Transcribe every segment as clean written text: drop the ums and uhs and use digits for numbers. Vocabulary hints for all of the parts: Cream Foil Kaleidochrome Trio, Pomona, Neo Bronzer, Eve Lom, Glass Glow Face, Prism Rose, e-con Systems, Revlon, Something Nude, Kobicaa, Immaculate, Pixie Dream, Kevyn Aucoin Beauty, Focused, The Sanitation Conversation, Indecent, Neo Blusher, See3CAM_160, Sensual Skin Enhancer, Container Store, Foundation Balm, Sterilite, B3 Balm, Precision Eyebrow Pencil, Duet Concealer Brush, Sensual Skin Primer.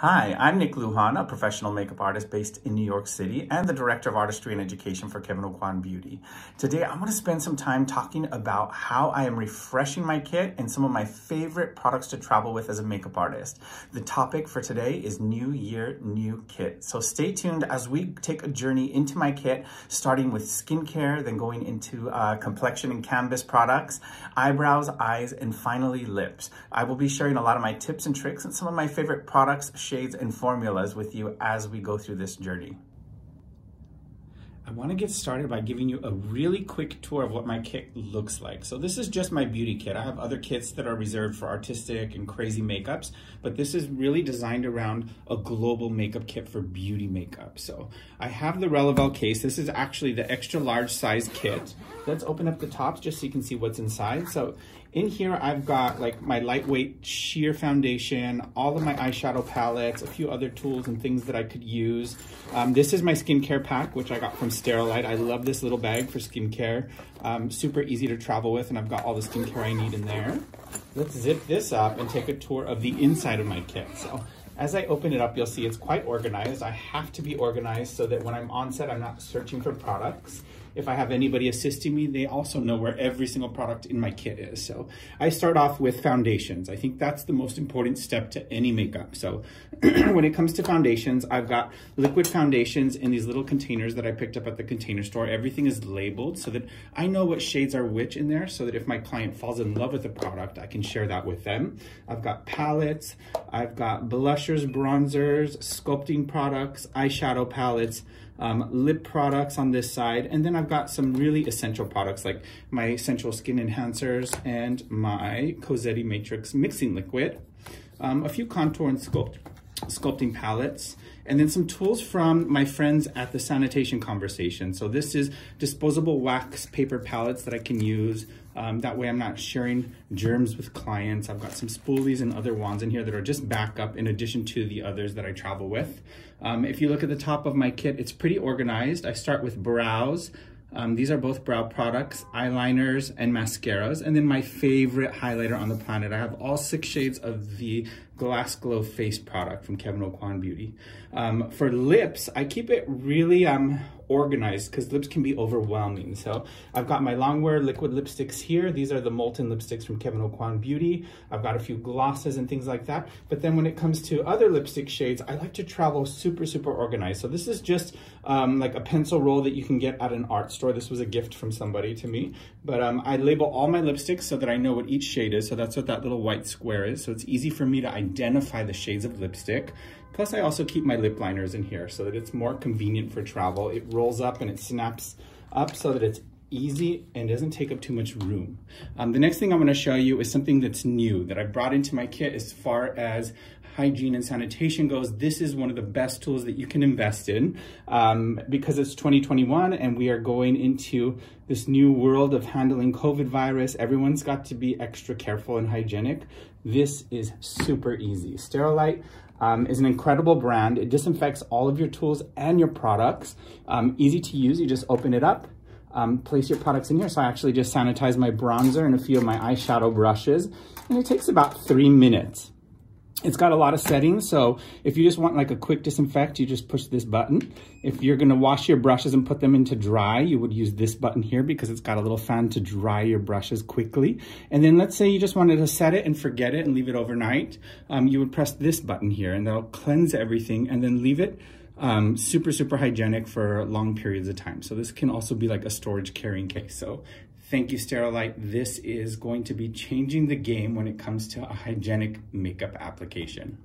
Hi, I'm Nick Lujan, a professional makeup artist based in New York City and the Director of Artistry and Education for Kevyn Aucoin Beauty. Today, I'm going to spend some time talking about how I am refreshing my kit and some of my favorite products to travel with as a makeup artist. The topic for today is New Year, New Kit. So stay tuned as we take a journey into my kit, starting with skincare, then going into complexion and canvas products, eyebrows, eyes, and finally lips. I will be sharing a lot of my tips and tricks and some of my favorite products, shades, and formulas with you as we go through this journey. I want to get started by giving you a really quick tour of what my kit looks like. So this is just my beauty kit. I have other kits that are reserved for artistic and crazy makeups, but this is really designed around a global makeup kit for beauty makeup. So I have the Revlon case. This is actually the extra large size kit. Let's open up the tops just so you can see what's inside. So in here, I've got like my lightweight sheer foundation, all of my eyeshadow palettes, a few other tools and things that I could use. This is my skincare pack, which I got from Sterilite. I love this little bag for skincare. Super easy to travel with, and I've got all the skincare I need in there. Let's zip this up and take a tour of the inside of my kit. So as I open it up, you'll see it's quite organized. I have to be organized so that when I'm on set, I'm not searching for products. If I have anybody assisting me, they also know where every single product in my kit is. So I start off with foundations. I think that's the most important step to any makeup. So when it comes to foundations, I've got liquid foundations in these little containers that I picked up at the Container Store. Everything is labeled so that I know what shades are which in there, so that if my client falls in love with the product, I can share that with them. I've got palettes, I've got blushers, bronzers, sculpting products, eyeshadow palettes, lip products on this side, and then I've got some really essential products like my Sensual Skin Enhancers and my Cosetti Matrix Mixing Liquid, a few contour and sculpting palettes, and then some tools from my friends at The Sanitation Conversation. So this is disposable wax paper palettes that I can use. That way I'm not sharing germs with clients. I've got some spoolies and other wands in here that are just backup in addition to the others that I travel with. If you look at the top of my kit, it's pretty organized. I start with brows. These are both brow products, eyeliners, and mascaras. And then my favorite highlighter on the planet. I have all 6 shades of the Glass Glow Face product from Kevyn Aucoin Beauty. For lips, I keep it really organized because lips can be overwhelming. So I've got my Longwear liquid lipsticks here. These are the Molten lipsticks from Kevyn Aucoin Beauty. I've got a few glosses and things like that. But then when it comes to other lipstick shades, I like to travel super organized. So this is just like a pencil roll that you can get at an art store. This was a gift from somebody to me. But I label all my lipsticks so that I know what each shade is. So that's what that little white square is. So it's easy for me to identify the shades of lipstick. Plus I also keep my lip liners in here so that it's more convenient for travel. It rolls up and it snaps up so that it's easy and doesn't take up too much room. The next thing I'm going to show you is something that's new that I brought into my kit as far as hygiene and sanitation goes. This is one of the best tools that you can invest in because it's 2021 and we are going into this new world of handling COVID virus. Everyone's got to be extra careful and hygienic. This is super easy. Sterilite is an incredible brand. It disinfects all of your tools and your products. Easy to use. You just open it up. Place your products in here. So I actually just sanitized my bronzer and a few of my eyeshadow brushes, and it takes about 3 minutes. It's got a lot of settings, so if you just want like a quick disinfect, you just push this button. If you're gonna wash your brushes and put them into dry, you would use this button here because it's got a little fan to dry your brushes quickly. And then let's say you just wanted to set it and forget it and leave it overnight, you would press this button here and that'll cleanse everything and then leave it super hygienic for long periods of time. So this can also be like a storage carrying case. So thank you, Sterilite. This is going to be changing the game when it comes to a hygienic makeup application.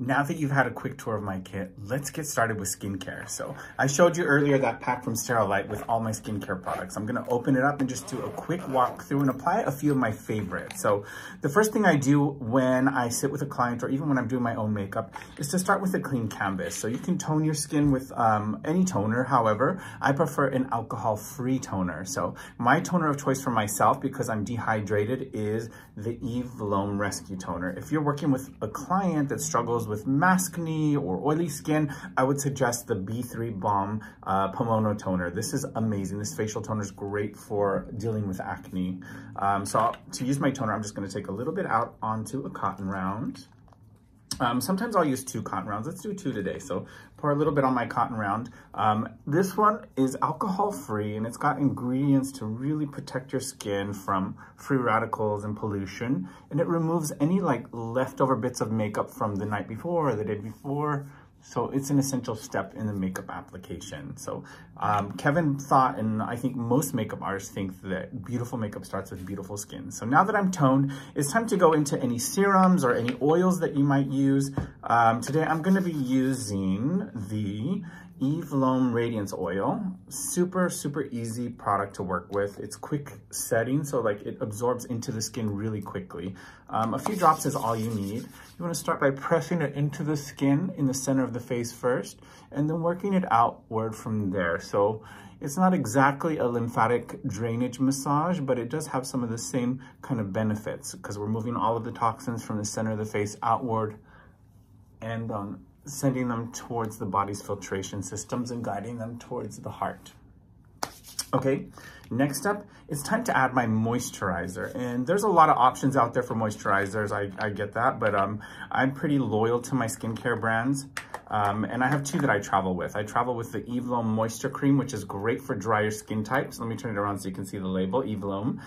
Now that you've had a quick tour of my kit, let's get started with skincare. So I showed you earlier that pack from Sterilite with all my skincare products. I'm gonna open it up and just do a quick walk through and apply a few of my favorites. So the first thing I do when I sit with a client or even when I'm doing my own makeup is to start with a clean canvas. So you can tone your skin with any toner. However, I prefer an alcohol-free toner. So my toner of choice for myself, because I'm dehydrated, is the Eve Lom Rescue Toner. If you're working with a client that struggles with maskne or oily skin, I would suggest the B3 Balm Pomona toner. This is amazing. This facial toner is great for dealing with acne. So to use my toner, I'm just going to take a little bit out onto a cotton round. Sometimes I'll use two cotton rounds. Let's do two today. So pour a little bit on my cotton round. This one is alcohol-free, and it's got ingredients to really protect your skin from free radicals and pollution. And it removes any like leftover bits of makeup from the night before or the day before. So it's an essential step in the makeup application. So Kevyn thought, and I think most makeup artists think, that beautiful makeup starts with beautiful skin. So now that I'm toned, it's time to go into any serums or any oils that you might use. Today I'm going to be using the Eve Lom Radiance Oil. Super, super easy product to work with. It's quick setting, so like it absorbs into the skin really quickly. A few drops is all you need. You want to start by pressing it into the skin in the center of the face first, and then working it outward from there. So it's not exactly a lymphatic drainage massage, but it does have some of the same kind of benefits because we're moving all of the toxins from the center of the face outward and sending them towards the body's filtration systems and guiding them towards the heart. Okay, next up, it's time to add my moisturizer. And there's a lot of options out there for moisturizers, I get that, but I'm pretty loyal to my skincare brands. And I have two that I travel with. I travel with the Eve Lom Moisture Cream, which is great for drier skin types. Let me turn it around so you can see the label, Eve Lom.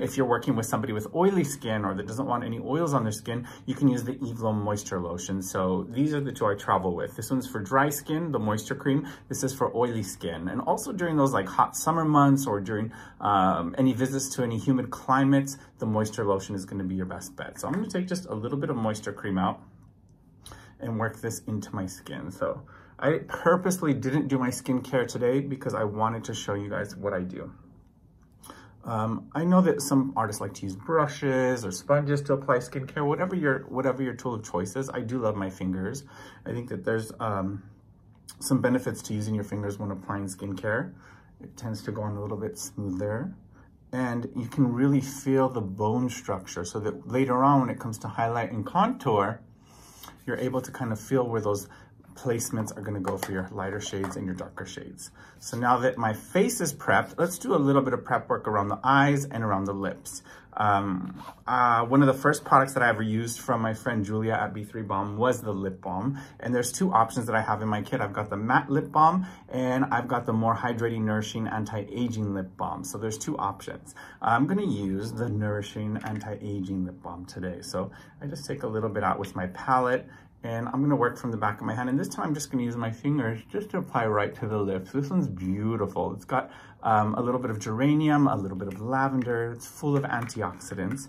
If you're working with somebody with oily skin or that doesn't want any oils on their skin, you can use the Eve Lom Moisture Lotion. So these are the two I travel with. This one's for dry skin, the Moisture Cream. This is for oily skin. And also during those like hot summer months or during any visits to any humid climates, the Moisture Lotion is gonna be your best bet. So I'm gonna take just a little bit of Moisture Cream out and work this into my skin. So I purposely didn't do my skincare today because I wanted to show you guys what I do. I know that some artists like to use brushes or sponges to apply skincare, whatever your tool of choice is. I do love my fingers. I think that there's some benefits to using your fingers when applying skincare. It tends to go on a little bit smoother. And you can really feel the bone structure so that later on when it comes to highlight and contour, you're able to kind of feel where those placements are gonna go for your lighter shades and your darker shades. So now that my face is prepped, let's do a little bit of prep work around the eyes and around the lips. One of the first products that I ever used from my friend Julia at B3 Balm was the lip balm. And there's two options that I have in my kit. I've got the matte lip balm and I've got the more hydrating, nourishing, anti-aging lip balm. So there's two options. I'm going to use the nourishing, anti-aging lip balm today. So I just take a little bit out with my palette and I'm going to work from the back of my hand. And this time I'm just going to use my fingers just to apply right to the lips. This one's beautiful. It's got a little bit of geranium, a little bit of lavender. It's full of antioxidants.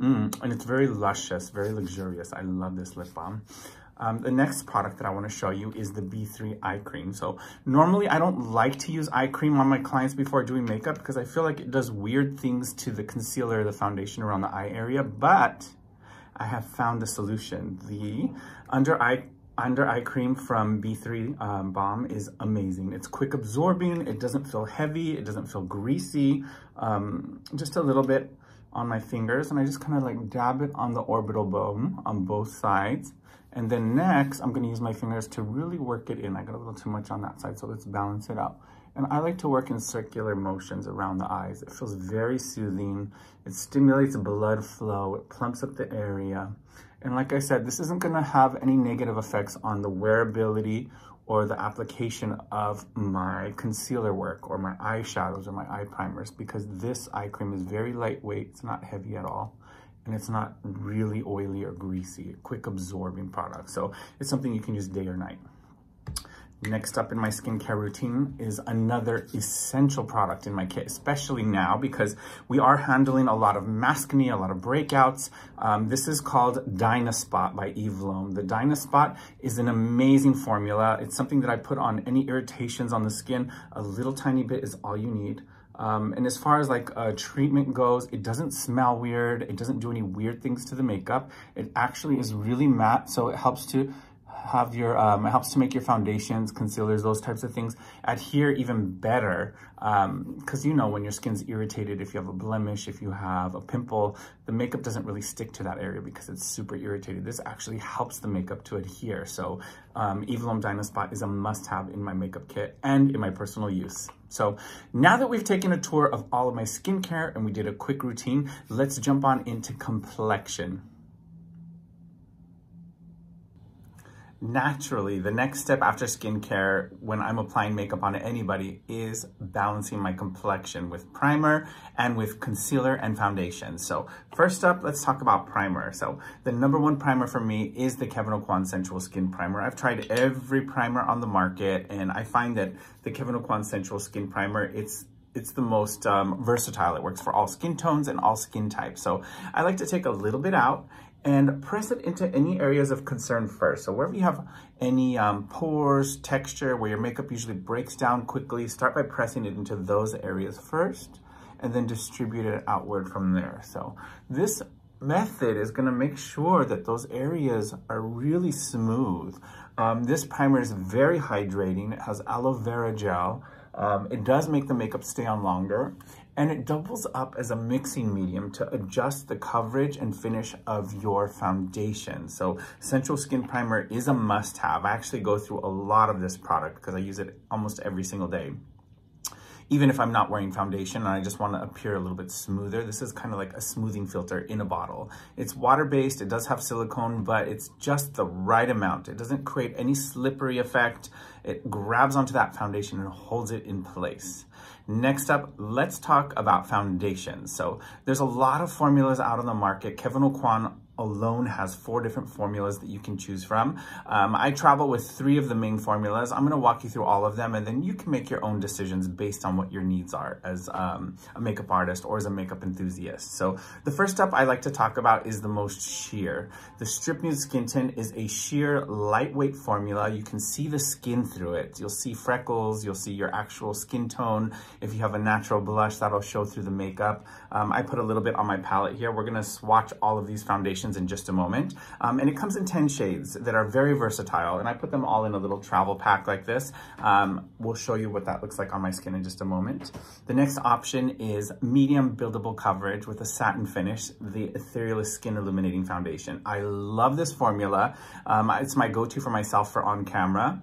And it's very luscious, very luxurious. I love this lip balm. The next product that I want to show you is the B3 Eye Cream. So normally I don't like to use eye cream on my clients before doing makeup because I feel like it does weird things to the concealer, the foundation around the eye area. But I have found a solution. The under eye cream from B3 Balm is amazing. It's quick absorbing. It doesn't feel heavy. It doesn't feel greasy. Just a little bit on my fingers, and I just kind of like dab it on the orbital bone on both sides. And then next, I'm going to use my fingers to really work it in. I got a little too much on that side, so let's balance it out. And I like to work in circular motions around the eyes. It feels very soothing. It stimulates blood flow. It plumps up the area. And like I said, this isn't going to have any negative effects on the wearability or the application of my concealer work or my eyeshadows or my eye primers because this eye cream is very lightweight. It's not heavy at all. And it's not really oily or greasy. A quick absorbing product. So it's something you can use day or night. Next up in my skincare routine is another essential product in my kit, especially now because we are handling a lot of maskne, a lot of breakouts. This is called Dynaspot by Eve Lom. The Dynaspot is an amazing formula. It's something that I put on any irritations on the skin. A little tiny bit is all you need. And as far as like treatment goes, it doesn't smell weird. It doesn't do any weird things to the makeup. It actually is really matte, so it helps to have your, it helps to make your foundations, concealers, those types of things adhere even better. Cause you know, when your skin's irritated, if you have a blemish, if you have a pimple, the makeup doesn't really stick to that area because it's super irritated. This actually helps the makeup to adhere. So, Eve Lom Dynaspot is a must have in my makeup kit and in my personal use. So now that we've taken a tour of all of my skincare and we did a quick routine, let's jump on into complexion. naturally, the next step after skincare when I'm applying makeup on anybody is balancing my complexion with primer and with concealer and foundation. So first up, let's talk about primer. So the number one primer for me is the Kevyn Aucoin Sensual Skin Primer. I've tried every primer on the market, and I find that the Kevyn Aucoin Sensual Skin Primer, it's the most versatile. It works for all skin tones and all skin types. So I like to take a little bit out and press it into any areas of concern first. So wherever you have any pores, texture, where your makeup usually breaks down quickly, start by pressing it into those areas first and then distribute it outward from there. So this method is gonna make sure that those areas are really smooth. This primer is very hydrating. It has aloe vera gel. It does make the makeup stay on longer, and it doubles up as a mixing medium to adjust the coverage and finish of your foundation. So Sensual Skin Primer is a must-have. I actually go through a lot of this product because I use it almost every single day. Even if I'm not wearing foundation and I just want to appear a little bit smoother, this is kind of like a smoothing filter in a bottle. It's water-based, it does have silicone, but it's just the right amount. It doesn't create any slippery effect. It grabs onto that foundation and holds it in place. Next up, let's talk about foundation. So there's a lot of formulas out on the market. Kevyn Aucoin alone has 4 different formulas that you can choose from. I travel with 3 of the main formulas. I'm gonna walk you through all of them, and then you can make your own decisions based on what your needs are as a makeup artist or as a makeup enthusiast. So the first up I like to talk about is the most sheer. The Strip Nude Skin Tint is a sheer, lightweight formula. You can see the skin through it. You'll see freckles, you'll see your actual skin tone. If you have a natural blush, that'll show through the makeup. I put a little bit on my palette here. We're gonna swatch all of these foundations in just a moment. And it comes in 10 shades that are very versatile, and I put them all in a little travel pack like this. We'll show you what that looks like on my skin in just a moment. The next option is medium buildable coverage with a satin finish, the Etherealist Skin Illuminating Foundation. I love this formula. It's my go-to for myself for on camera.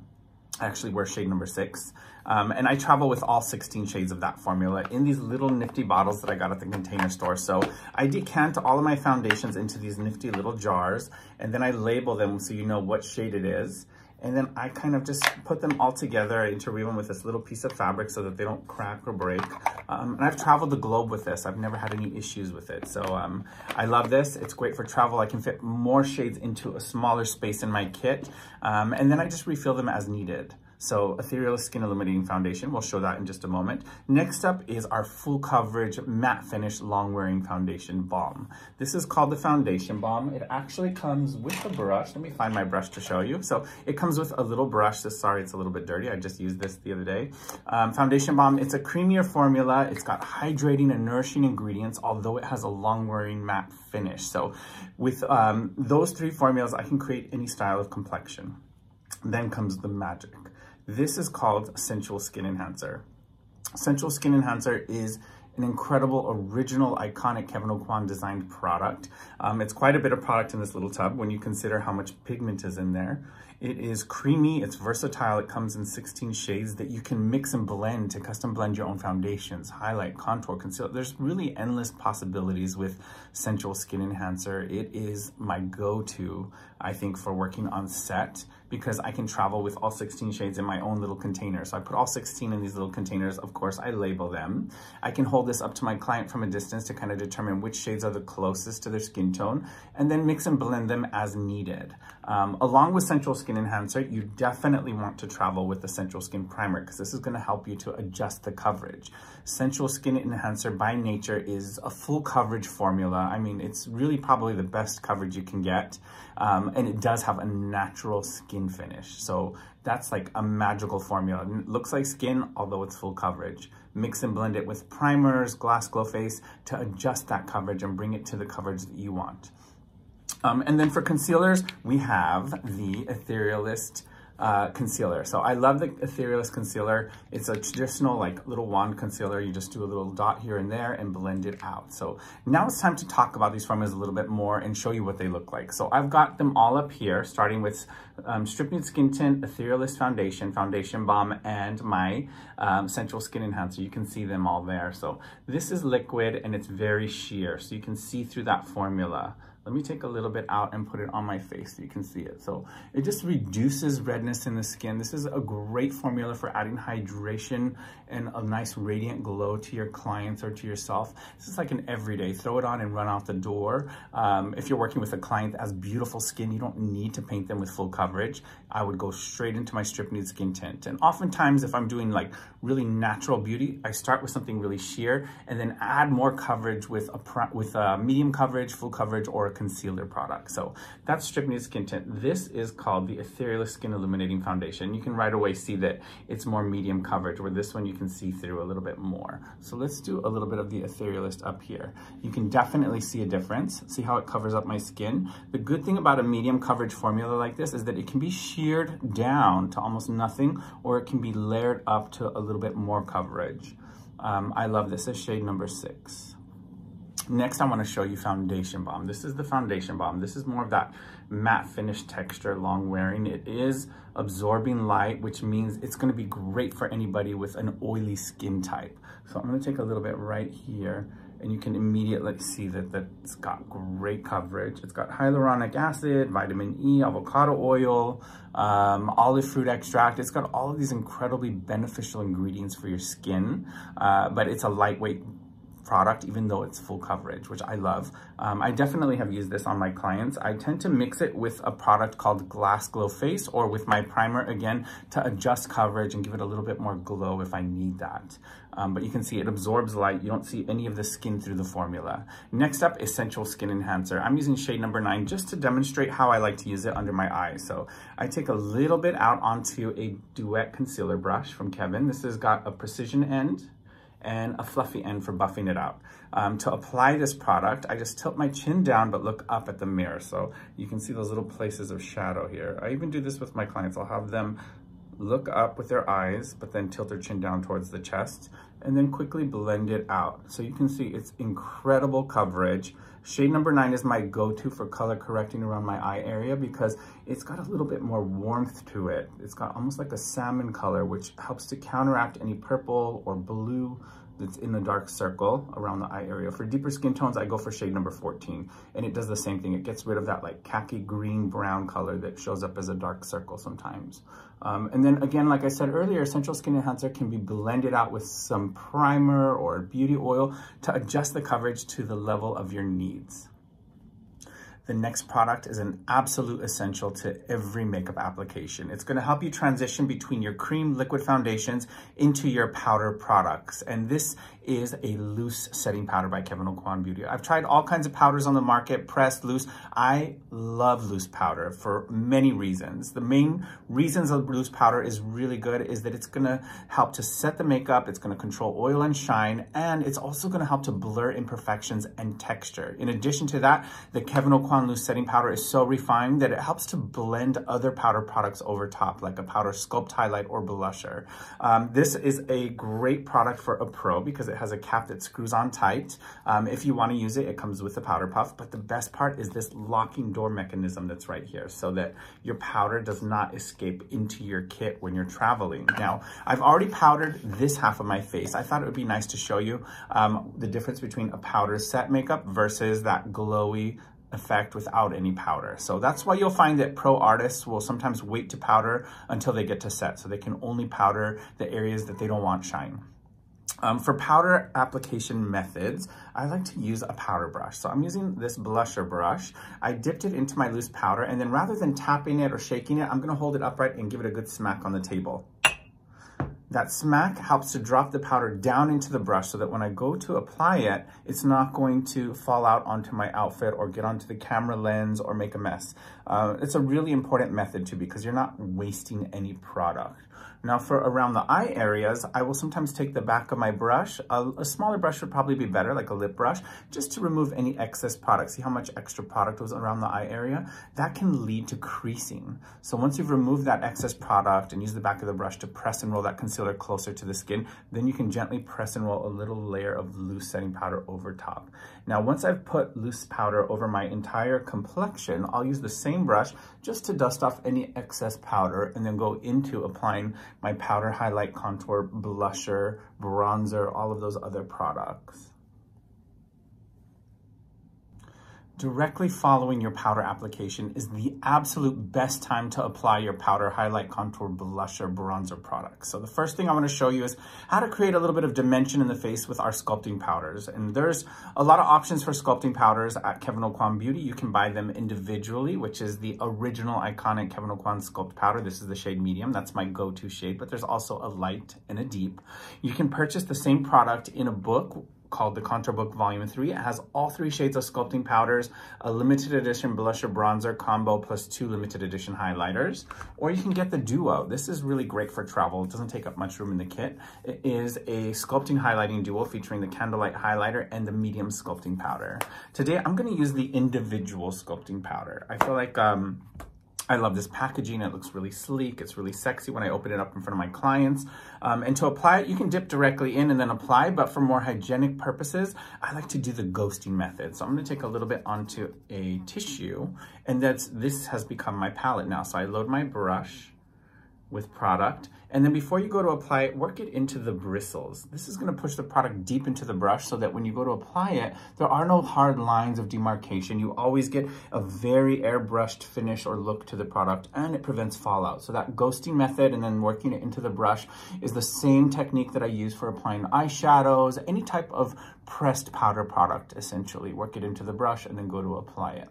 I actually wear shade number 6. And I travel with all 16 shades of that formula in these little nifty bottles that I got at the Container Store. So I decant all of my foundations into these nifty little jars, and then I label them so you know what shade it is. And then I kind of just put them all together. I interweave them with this little piece of fabric so that they don't crack or break. And I've traveled the globe with this. I've never had any issues with it. So I love this. It's great for travel. I can fit more shades into a smaller space in my kit. And then I just refill them as needed. So Etherealist Skin Illuminating Foundation, we'll show that in just a moment. Next up is our full coverage matte finish long wearing foundation balm. This is called the Foundation Balm. It actually comes with a brush. Let me find my brush to show you. So it comes with a little brush. Sorry, it's a little bit dirty. I just used this the other day. Foundation Balm, it's a creamier formula. It's got hydrating and nourishing ingredients, although it has a long wearing matte finish. So with those 3 formulas, I can create any style of complexion. Then comes the magic. This is called Sensual Skin Enhancer. Sensual Skin Enhancer is an incredible, original, iconic Kevyn Aucoin designed product. It's quite a bit of product in this little tub when you consider how much pigment is in there. It is creamy, it's versatile, it comes in 16 shades that you can mix and blend to custom blend your own foundations, highlight, contour, concealer. There's really endless possibilities with Sensual Skin Enhancer. It is my go-to, I think, for working on set, because I can travel with all 16 shades in my own little container. So I put all 16 in these little containers. Of course, I label them. I can hold this up to my client from a distance to kind of determine which shades are the closest to their skin tone, and then mix and blend them as needed. Along with Sensual Skin Enhancer, you definitely want to travel with the Sensual Skin Primer, because this is gonna help you to adjust the coverage. Sensual Skin Enhancer by nature is a full coverage formula. I mean, it's really probably the best coverage you can get. And it does have a natural skin finish. So that's like a magical formula. It looks like skin, although it's full coverage. Mix and blend it with primers, Glass Glow Face to adjust that coverage and bring it to the coverage that you want. And then for concealers, we have the Etherealist concealer. So I love the Etherealist concealer. It's a traditional like little wand concealer. You just do a little dot here and there and blend it out. So now it's time to talk about these formulas a little bit more and show you what they look like. So I've got them all up here, starting with Strip Nude Skin Tint, Etherealist Foundation, Foundation Balm, and my Sensual Skin Enhancer. You can see them all there. So this is liquid and it's very sheer, so you can see through that formula. Let me take a little bit out and put it on my face so you can see it. So it just reduces redness in the skin. This is a great formula for adding hydration and a nice radiant glow to your clients or to yourself. This is like an everyday. Throw it on and run out the door. If you're working with a client that has beautiful skin, you don't need to paint them with full coverage. I would go straight into my Strip Nude Skin Tint. And oftentimes if I'm doing like really natural beauty, I start with something really sheer and then add more coverage with a medium coverage, full coverage, or a concealer product. So that's Strip Nude Skin Tint. This is called the Etherealist Skin Illuminating Foundation. You can right away see that it's more medium coverage, where this one you can see through a little bit more. So let's do a little bit of the Etherealist up here. You can definitely see a difference. See how it covers up my skin? The good thing about a medium coverage formula like this is that it can be sheared down to almost nothing, or it can be layered up to a little bit more coverage. I love this. This is shade number 6. Next, I want to show you Foundation Balm. This is the Foundation Balm. This is more of that matte finish texture, long wearing. It is absorbing light, which means it's going to be great for anybody with an oily skin type. So I'm going to take a little bit right here, and you can immediately see that it's got great coverage. It's got hyaluronic acid, vitamin E, avocado oil, olive fruit extract. It's got all of these incredibly beneficial ingredients for your skin, but it's a lightweight product, even though it's full coverage, which I love. I definitely have used this on my clients. I tend to mix it with a product called Glass Glow Face, or with my primer again, to adjust coverage and give it a little bit more glow if I need that. But you can see it absorbs light. You don't see any of the skin through the formula. Next up is Sensual Skin Enhancer. I'm using shade number 9 just to demonstrate how I like to use it under my eyes. So I take a little bit out onto a Duet Concealer Brush from Kevyn. This has got a precision end and a fluffy end for buffing it out. To apply this product, I just tilt my chin down but look up at the mirror. So you can see those little places of shadow here. I even do this with my clients. I'll have them look up with their eyes, but then tilt their chin down towards the chest, and then quickly blend it out. So you can see it's incredible coverage. Shade number 9 is my go-to for color correcting around my eye area because it's got a little bit more warmth to it. It's got almost like a salmon color, which helps to counteract any purple or blue that's in the dark circle around the eye area. For deeper skin tones, I go for shade number 14, and it does the same thing. It gets rid of that like khaki green brown color that shows up as a dark circle sometimes. And then again, like I said earlier, Sensual Skin Enhancer can be blended out with some primer or beauty oil to adjust the coverage to the level of your needs. The next product is an absolute essential to every makeup application. It's going to help you transition between your cream liquid foundations into your powder products. And this is a loose setting powder by Kevyn Aucoin Beauty. I've tried all kinds of powders on the market, pressed, loose. I love loose powder for many reasons. The main reasons of loose powder is really good is that it's going to help to set the makeup, it's going to control oil and shine, and it's also going to help to blur imperfections and texture. In addition to that, the Kevyn Aucoin Loose Setting Powder is so refined that it helps to blend other powder products over top, like a powder sculpt, highlight, or blusher. This is a great product for a pro because it has a cap that screws on tight. If you want to use it, it comes with a powder puff, but the best part is this locking door mechanism that's right here so that your powder does not escape into your kit when you're traveling. Now, I've already powdered this half of my face. I thought it would be nice to show you the difference between a powder set makeup versus that glowy effect without any powder. So that's why you'll find that pro artists will sometimes wait to powder until they get to set, so they can only powder the areas that they don't want shine. For powder application methods, I like to use a powder brush. So I'm using this blusher brush. I dipped it into my loose powder, and then rather than tapping it or shaking it, I'm going to hold it upright and give it a good smack on the table. That smack helps to drop the powder down into the brush so that when I go to apply it, it's not going to fall out onto my outfit or get onto the camera lens or make a mess. It's a really important method too because you're not wasting any product. Now for around the eye areas, I will sometimes take the back of my brush. A smaller brush would probably be better, like a lip brush, just to remove any excess product. See how much extra product was around the eye area? That can lead to creasing. So once you've removed that excess product and use the back of the brush to press and roll that concealer closer to the skin, then you can gently press and roll a little layer of loose setting powder over top. Now once I've put loose powder over my entire complexion, I'll use the same brush just to dust off any excess powder and then go into applying my powder, highlight, contour, blusher, bronzer, all of those other products. Directly following your powder application is the absolute best time to apply your powder, highlight, contour, blusher, bronzer products. So the first thing I want to show you is how to create a little bit of dimension in the face with our sculpting powders. And there's a lot of options for sculpting powders at Kevyn Aucoin Beauty. You can buy them individually, which is the original iconic Kevyn Aucoin Sculpt Powder. This is the shade medium. That's my go-to shade, but there's also a light and a deep. You can purchase the same product in a book called the Contour Book Volume 3. It has all three shades of sculpting powders, a limited edition blusher bronzer combo, plus two limited edition highlighters. Or you can get the Duo. This is really great for travel. It doesn't take up much room in the kit. It is a sculpting highlighting duo featuring the candlelight highlighter and the medium sculpting powder. Today, I'm gonna use the individual sculpting powder. I feel like I love this packaging. It looks really sleek. It's really sexy when I open it up in front of my clients. And to apply it, you can dip directly in and then apply, but for more hygienic purposes, I like to do the ghosting method. So I'm gonna take a little bit onto a tissue, and this has become my palette now. So I load my brush with product, and then before you go to apply it, work it into the bristles. This is gonna push the product deep into the brush so that when you go to apply it, there are no hard lines of demarcation. You always get a very airbrushed finish or look to the product, and it prevents fallout. So that ghosting method and then working it into the brush is the same technique that I use for applying eyeshadows, any type of pressed powder product, essentially. Work it into the brush and then go to apply it.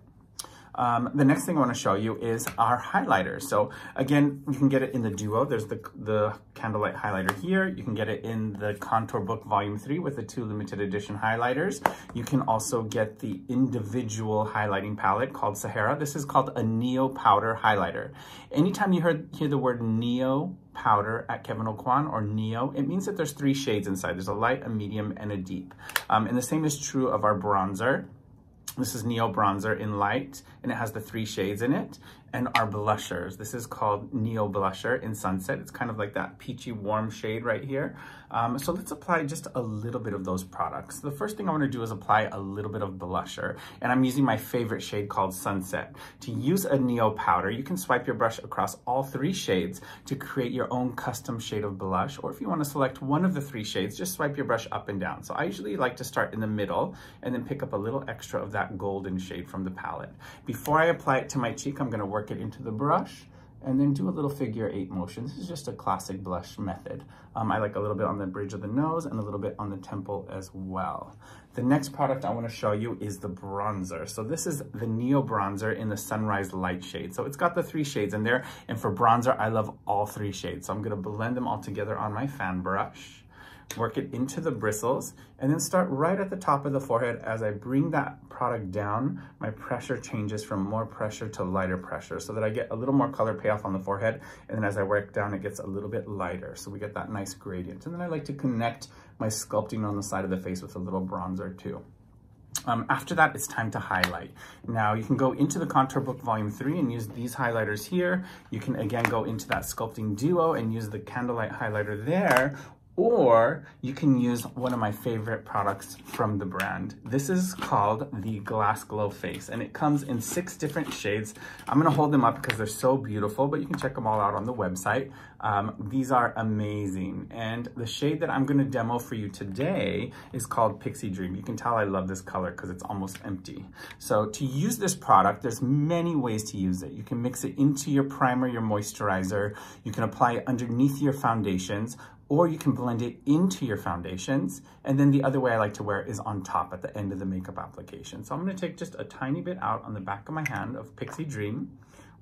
The next thing I want to show you is our highlighter. So again, you can get it in the Duo. There's the candlelight highlighter here. You can get it in the Contour Book Volume 3 with the two limited edition highlighters. You can also get the individual highlighting palette called Sahara. This is called a Neo Powder Highlighter. Anytime you hear the word Neo Powder at Kevyn Aucoin or Neo, it means that there's three shades inside. There's a light, a medium, and a deep. And the same is true of our bronzer. This is Neo Bronzer in light, and it has the three shades in it. And our blushers. This is called Neo Blusher in Sunset. It's kind of like that peachy warm shade right here. So let's apply just a little bit of those products. The first thing I want to do is apply a little bit of blusher. And I'm using my favorite shade called Sunset. To use a Neo powder, you can swipe your brush across all three shades to create your own custom shade of blush. Or if you want to select one of the three shades, just swipe your brush up and down. So I usually like to start in the middle and then pick up a little extra of that golden shade from the palette. Before I apply it to my cheek, I'm going to work it into the brush and then do a little figure-8 motion. This is just a classic blush method. I like a little bit on the bridge of the nose and a little bit on the temple as well. The next product I want to show you is the bronzer. So this is the Neo Bronzer in the Sunrise Light shade. So it's got the three shades in there, and for bronzer, I love all three shades. So I'm going to blend them all together on my fan brush, work it into the bristles, and then start right at the top of the forehead. As I bring that product down, my pressure changes from more pressure to lighter pressure so that I get a little more color payoff on the forehead. And then as I work down, it gets a little bit lighter. So we get that nice gradient. And then I like to connect my sculpting on the side of the face with a little bronzer too. After that, it's time to highlight. Now, you can go into the Contour Book Volume 3 and use these highlighters here. You can, again, go into that Sculpting Duo and use the Candlelight highlighter there. Or you can use one of my favorite products from the brand. This is called the Glass Glow Face, and it comes in 6 different shades. I'm gonna hold them up because they're so beautiful, but you can check them all out on the website. These are amazing. And the shade that I'm gonna demo for you today is called Pixie Dream. You can tell I love this color because it's almost empty. So to use this product, there's many ways to use it. You can mix it into your primer, your moisturizer. You can apply it underneath your foundations, or you can blend it into your foundations. And then the other way I like to wear it is on top at the end of the makeup application. So I'm gonna take just a tiny bit out on the back of my hand of Pixie Dream,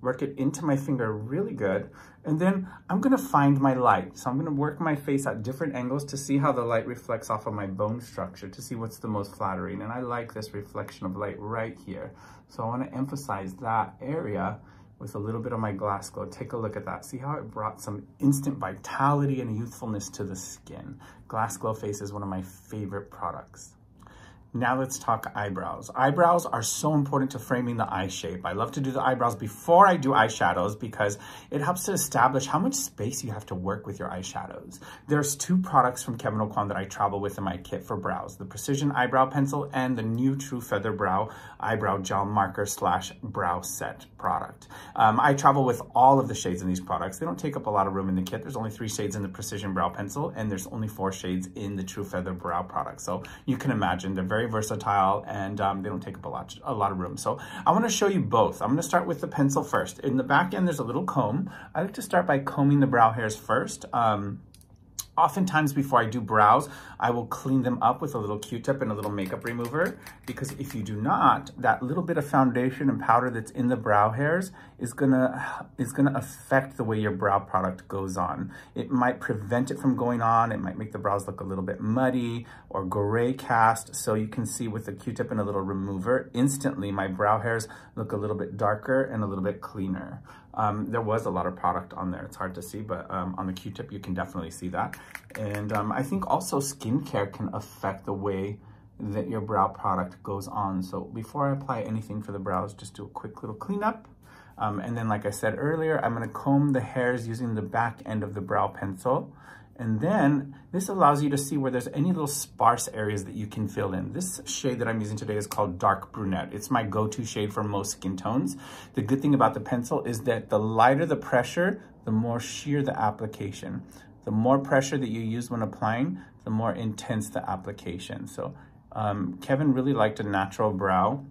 work it into my finger really good, and then I'm gonna find my light. So I'm gonna work my face at different angles to see how the light reflects off of my bone structure, to see what's the most flattering. And I like this reflection of light right here. So I wanna emphasize that area with a little bit of my Glass Glow. Take a look at that. See how it brought some instant vitality and youthfulness to the skin. Glass Glow Face is one of my favorite products. Now let's talk eyebrows. Eyebrows are so important to framing the eye shape. I love to do the eyebrows before I do eyeshadows because it helps to establish how much space you have to work with your eyeshadows. There's 2 products from Kevyn Aucoin that I travel with in my kit for brows, the Precision Eyebrow Pencil and the new True Feather Brow Eyebrow Gel Marker / Brow Set product. I travel with all of the shades in these products. They don't take up a lot of room in the kit. There's only 3 shades in the Precision Brow Pencil, and there's only 4 shades in the True Feather Brow product. So you can imagine they're very very versatile, and they don't take up a lot of room. So I want to show you both. I'm going to start with the pencil first. In the back end, there's a little comb. I like to start by combing the brow hairs first. Oftentimes before I do brows, I will clean them up with a little Q-tip and a little makeup remover, because if you do not, that little bit of foundation and powder that's in the brow hairs is gonna affect the way your brow product goes on. It might prevent it from going on. It might make the brows look a little bit muddy or gray cast. So you can see with the Q-tip and a little remover, instantly my brow hairs look a little bit darker and a little bit cleaner. There was a lot of product on there. It's hard to see, but on the Q-tip, you can definitely see that. And I think also skincare can affect the way that your brow product goes on. So before I apply anything for the brows, just do a quick little cleanup. And then, like I said earlier, I'm gonna comb the hairs using the back end of the brow pencil. And then this allows you to see where there's any little sparse areas that you can fill in. This shade that I'm using today is called Dark Brunette. It's my go-to shade for most skin tones. The good thing about the pencil is that the lighter the pressure, the more sheer the application. The more pressure that you use when applying, the more intense the application. So Kevyn really liked a natural brow.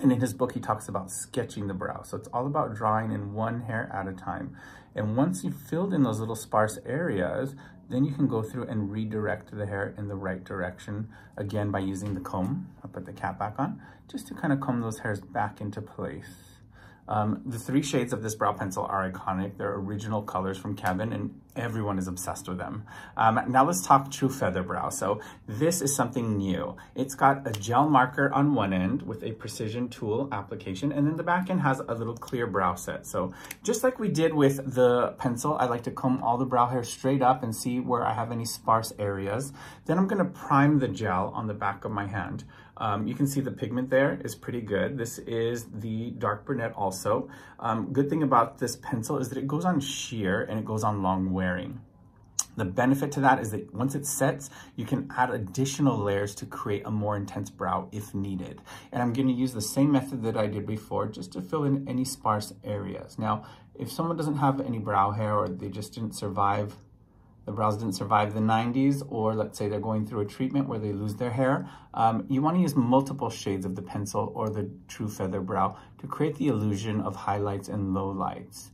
And in his book, he talks about sketching the brow. So it's all about drawing in one hair at a time. And once you've filled in those little sparse areas, then you can go through and redirect the hair in the right direction, again, by using the comb. I'll put the cap back on, just to kind of comb those hairs back into place. The three shades of this brow pencil are iconic. They're original colors from Kevyn, and everyone is obsessed with them. Now let's talk True Feather Brow. So this is something new. It's got a gel marker on one end with a precision tool application, and then the back end has a little clear brow set. So just like we did with the pencil, I like to comb all the brow hair straight up and see where I have any sparse areas. Then I'm gonna prime the gel on the back of my hand. You can see the pigment there is pretty good. This is the Dark Brunette also. Good thing about this pencil is that it goes on sheer and it goes on long wearing. The benefit to that is that once it sets, you can add additional layers to create a more intense brow if needed. And I'm gonna use the same method that I did before just to fill in any sparse areas. Now, if someone doesn't have any brow hair or they just didn't survive, the brows didn't survive the 90s, or let's say they're going through a treatment where they lose their hair, you want to use multiple shades of the pencil or the True Feather Brow to create the illusion of highlights and lowlights.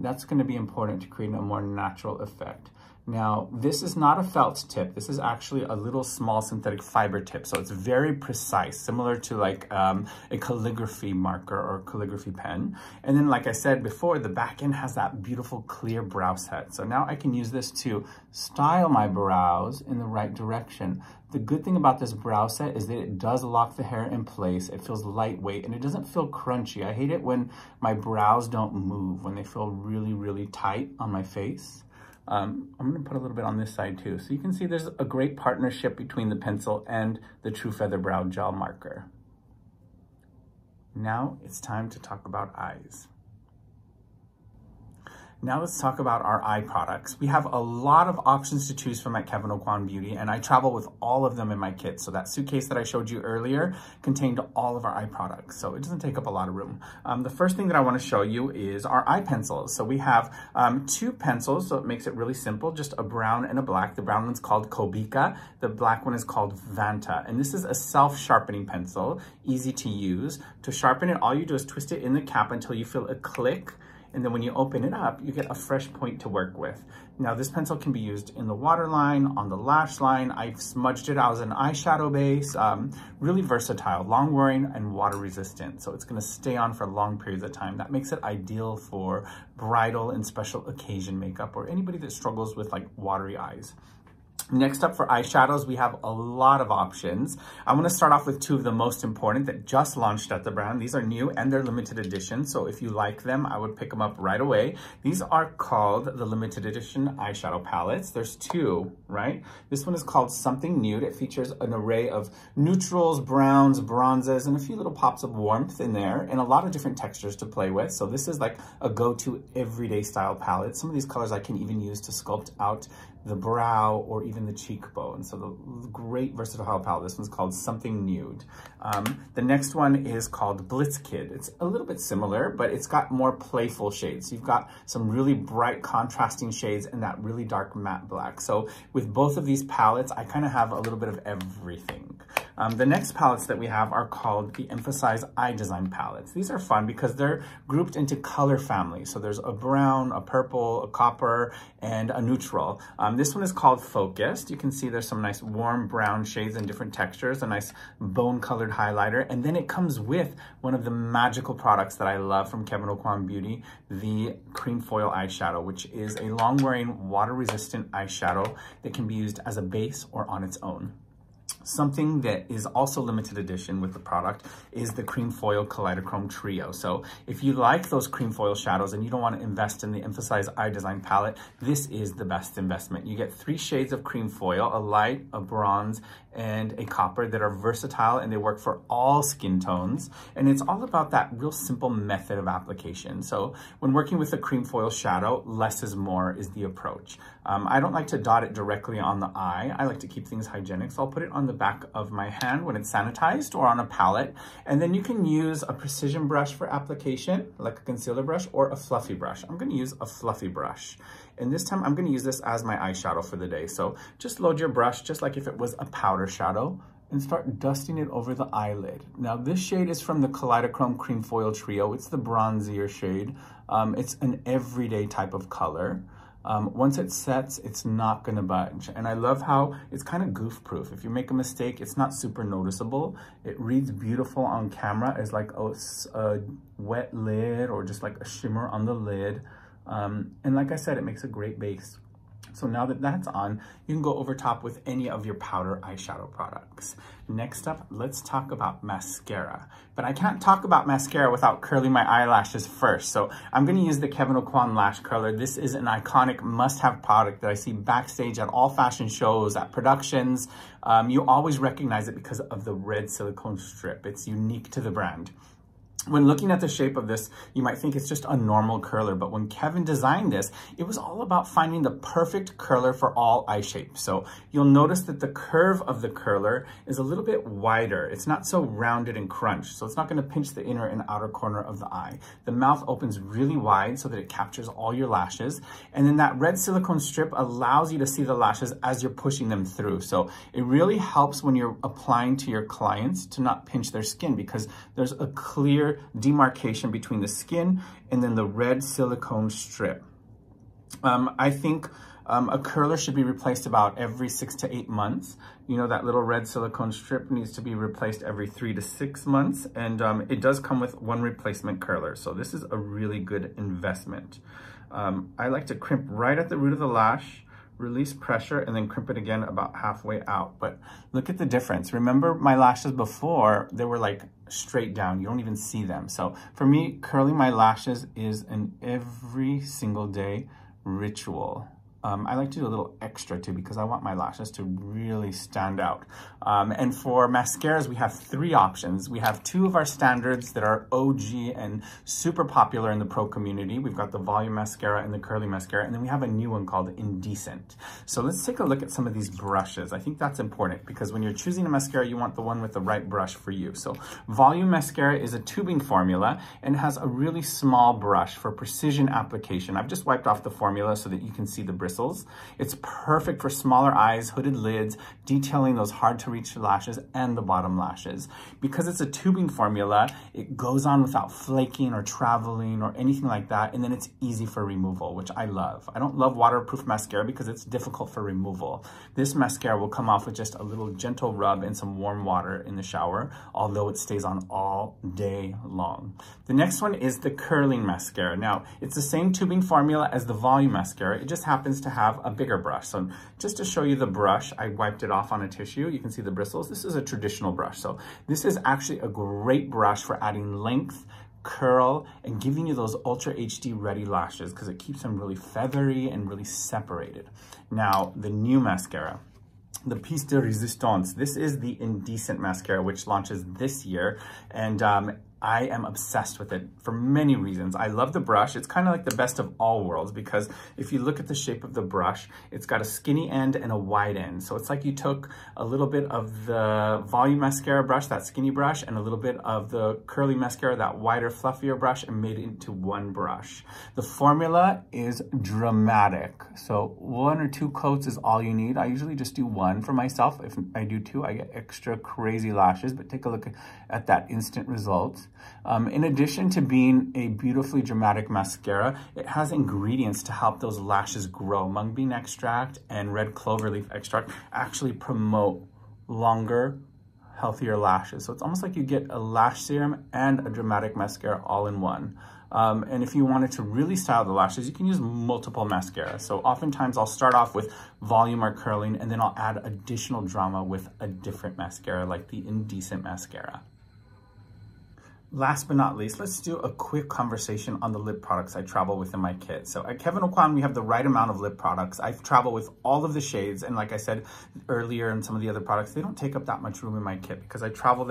That's going to be important to create a more natural effect. Now, this is not a felt tip. This is actually a little small synthetic fiber tip. So it's very precise, similar to like a calligraphy marker or calligraphy pen. And then, like I said before, the back end has that beautiful clear brow set. So now I can use this to style my brows in the right direction. The good thing about this brow set is that it does lock the hair in place. It feels lightweight and it doesn't feel crunchy. I hate it when my brows don't move, when they feel really, really tight on my face. I'm gonna put a little bit on this side too. So you can see there's a great partnership between the pencil and the True Feather Brow gel marker. Now it's time to talk about eyes. Now let's talk about our eye products. We have a lot of options to choose from at Kevyn Aucoin Beauty, and I travel with all of them in my kit. So that suitcase that I showed you earlier contained all of our eye products, so it doesn't take up a lot of room. The first thing that I want to show you is our eye pencils. So we have two pencils, so it makes it really simple, just a brown and a black. The brown one's called Kobicaa, the black one is called Vanta, and this is a self-sharpening pencil, easy to use. To sharpen it, all you do is twist it in the cap until you feel a click, and then when you open it up, you get a fresh point to work with. Now, this pencil can be used in the waterline, on the lash line. I've smudged it out as an eyeshadow base. Really versatile, long wearing and water resistant. So it's gonna stay on for long periods of time. That makes it ideal for bridal and special occasion makeup, or anybody that struggles with like watery eyes. Next up for eyeshadows, we have a lot of options. I want to start off with two of the most important that just launched at the brand. These are new and they're limited edition. So if you like them, I would pick them up right away. These are called the limited edition eyeshadow palettes. There's two, right? This one is called Something Nude. It features an array of neutrals, browns, bronzes, and a few little pops of warmth in there, and a lot of different textures to play with. So this is like a go-to everyday style palette. Some of these colors I can even use to sculpt out the brow or even the cheekbone. So the great versatile palette. This one's called Something Nude. The next one is called Blitzkid. It's a little bit similar, but it's got more playful shades. You've got some really bright contrasting shades and that really dark matte black. So with both of these palettes, I kind of have a little bit of everything. The next palettes that we have are called the Emphasize Eye Design Palettes. These are fun because they're grouped into color families. So there's a brown, a purple, a copper, and a neutral. This one is called Focused. You can see there's some nice warm brown shades and different textures, a nice bone-colored highlighter, and then it comes with one of the magical products that I love from Kevyn Aucoin Beauty, the Cream Foil Eyeshadow, which is a long-wearing, water-resistant eyeshadow that can be used as a base or on its own. Something that is also limited edition with the product is the Cream Foil Kaleidochrome Trio. So if you like those cream foil shadows and you don't want to invest in the Emphasize Eye Design palette, this is the best investment. You get 3 shades of cream foil, a light, a bronze, and a copper that are versatile and they work for all skin tones. And it's all about that real simple method of application. So when working with a cream foil shadow, less is more is the approach. I don't like to dot it directly on the eye. I like to keep things hygienic, so I'll put it on the back of my hand when it's sanitized or on a palette. And then you can use a precision brush for application, like a concealer brush or a fluffy brush. I'm gonna use a fluffy brush. And this time I'm gonna use this as my eyeshadow for the day. So just load your brush, just like if it was a powder shadow, and start dusting it over the eyelid. Now this shade is from the Kaleidochrome Cream Foil Trio. It's the bronzier shade. It's an everyday type of color. Once it sets, it's not gonna budge. And I love how it's kind of goof-proof. If you make a mistake, it's not super noticeable. It reads beautiful on camera as like a wet lid or just like a shimmer on the lid. And like I said, it makes a great base. So now that that's on, you can go over top with any of your powder eyeshadow products. Next up, let's talk about mascara. But I can't talk about mascara without curling my eyelashes first. So I'm going to use the Kevyn Aucoin Lash Curler. This is an iconic must-have product that I see backstage at all fashion shows, at productions. You always recognize it because of the red silicone strip. It's unique to the brand. When looking at the shape of this, you might think it's just a normal curler, but when Kevyn designed this, it was all about finding the perfect curler for all eye shapes. So you'll notice that the curve of the curler is a little bit wider. It's not so rounded and crunched, so it's not going to pinch the inner and outer corner of the eye. The mouth opens really wide so that it captures all your lashes, and then that red silicone strip allows you to see the lashes as you're pushing them through. So it really helps when you're applying to your clients to not pinch their skin, because there's a clear demarcation between the skin and then the red silicone strip. I think a curler should be replaced about every 6 to 8 months. You know, that little red silicone strip needs to be replaced every 3 to 6 months, and it does come with 1 replacement curler, so this is a really good investment. I like to crimp right at the root of the lash, release pressure, and then crimp it again about halfway out. But look at the difference. Remember my lashes before, they were like straight down. You don't even see them. So for me, curling my lashes is an every single day ritual. I like to do a little extra too because I want my lashes to really stand out. And for mascaras, we have 3 options. We have 2 of our standards that are OG and super popular in the pro community. We've got the Volume Mascara and the Curly Mascara, and then we have a new one called Indecent. So let's take a look at some of these brushes. I think that's important because when you're choosing a mascara, you want the one with the right brush for you. So Volume Mascara is a tubing formula and has a really small brush for precision application. I've just wiped off the formula so that you can see the bristles. It's perfect for smaller eyes, hooded lids, detailing those hard-to-reach lashes and the bottom lashes. Because it's a tubing formula, it goes on without flaking or traveling or anything like that, and then it's easy for removal, which I love. I don't love waterproof mascara because it's difficult for removal. This mascara will come off with just a little gentle rub and some warm water in the shower, although it stays on all day long. The next one is the Curling Mascara. Now, it's the same tubing formula as the Volume Mascara. It just happens to have a bigger brush. So just to show you the brush, I wiped it off on a tissue. You can see the bristles. This is a traditional brush. So this is actually a great brush for adding length, curl, and giving you those Ultra HD ready lashes because it keeps them really feathery and really separated. Now, the new mascara, the Piece de Resistance. This is the Indecent Mascara, which launches this year, and I am obsessed with it for many reasons. I love the brush. It's kind of like the best of all worlds because if you look at the shape of the brush, it's got a skinny end and a wide end. So it's like you took a little bit of the volume mascara brush, that skinny brush, and a little bit of the curly mascara, that wider, fluffier brush, and made it into one brush. The formula is dramatic. So one or two coats is all you need. I usually just do one for myself. If I do two, I get extra crazy lashes, but take a look at that instant result. In addition to being a beautifully dramatic mascara, it has ingredients to help those lashes grow. Mung bean extract and red clover leaf extract actually promote longer, healthier lashes. So it's almost like you get a lash serum and a dramatic mascara all in one. And if you wanted to really style the lashes, you can use multiple mascaras. So oftentimes I'll start off with volume or curling, and then I'll add additional drama with a different mascara, like the Indecent mascara. Last but not least, let's do a quick conversation on the lip products I travel with in my kit. So at Kevyn Aucoin, we have the right amount of lip products. I travel with all of the shades, and like I said earlier in some of the other products, they don't take up that much room in my kit because I travel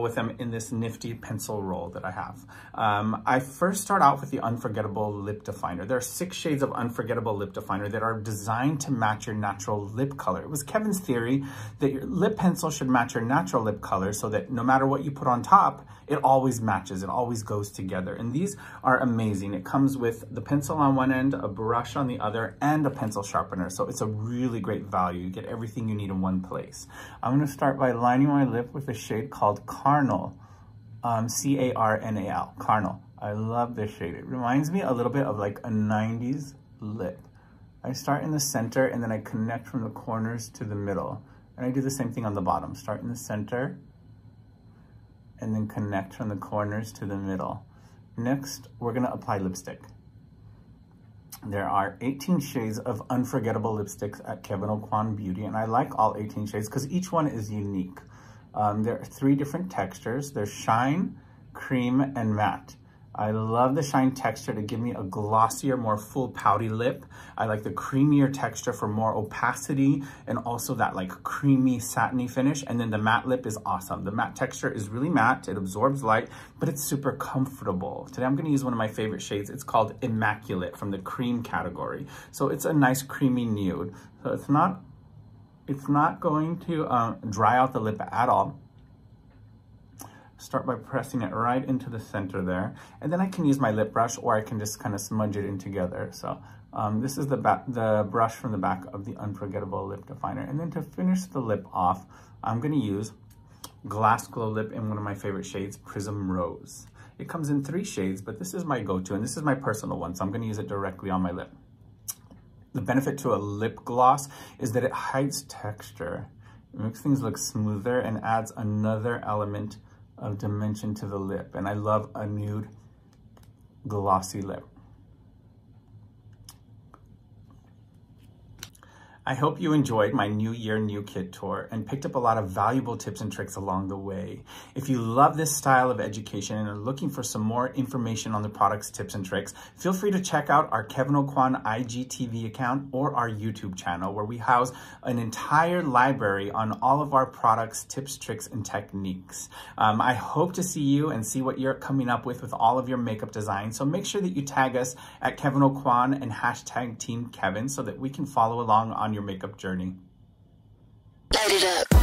with them in this nifty pencil roll that I have. I first start out with the Unforgettable Lip Definer. There are 6 shades of Unforgettable Lip Definer that are designed to match your natural lip color. It was Kevyn's theory that your lip pencil should match your natural lip color so that no matter what you put on top, it always matches, it always goes together. And these are amazing. It comes with the pencil on one end, a brush on the other, and a pencil sharpener. So it's a really great value. You get everything you need in one place. I'm gonna start by lining my lip with a shade called Carnal, C-A-R-N-A-L, Carnal. I love this shade. It reminds me a little bit of like a 90s lip. I start in the center and then I connect from the corners to the middle. And I do the same thing on the bottom. Start in the center, and then connect from the corners to the middle. Next, we're gonna apply lipstick. There are 18 shades of unforgettable lipsticks at Kevyn Aucoin Beauty, and I like all 18 shades because each one is unique. There are 3 different textures. There's shine, cream, and matte. I love the shine texture to give me a glossier, more full pouty lip. I like the creamier texture for more opacity and also that like creamy, satiny finish. And then the matte lip is awesome. The matte texture is really matte. It absorbs light, but it's super comfortable. Today I'm gonna use one of my favorite shades. It's called Immaculate from the cream category. So it's a nice creamy nude. So it's not going to dry out the lip at all. Start by pressing it right into the center there. And then I can use my lip brush or I can just kind of smudge it in together. So this is the brush from the back of the Unforgettable Lip Definer. And then to finish the lip off, I'm gonna use Glass Glow Lip in one of my favorite shades, Prism Rose. It comes in 3 shades, but this is my go-to and this is my personal one. So I'm gonna use it directly on my lip. The benefit to a lip gloss is that it hides texture. It makes things look smoother and adds another element of dimension to the lip. And I love a nude, glossy lip. I hope you enjoyed my New Year, New Kit tour and picked up a lot of valuable tips and tricks along the way. If you love this style of education and are looking for some more information on the products, tips, and tricks, feel free to check out our Kevyn Aucoin IGTV account or our YouTube channel where we house an entire library on all of our products, tips, tricks, and techniques. I hope to see you and see what you're coming up with all of your makeup design. So make sure that you tag us at Kevyn Aucoin and #TeamKevyn so that we can follow along on your makeup journey. Light it up.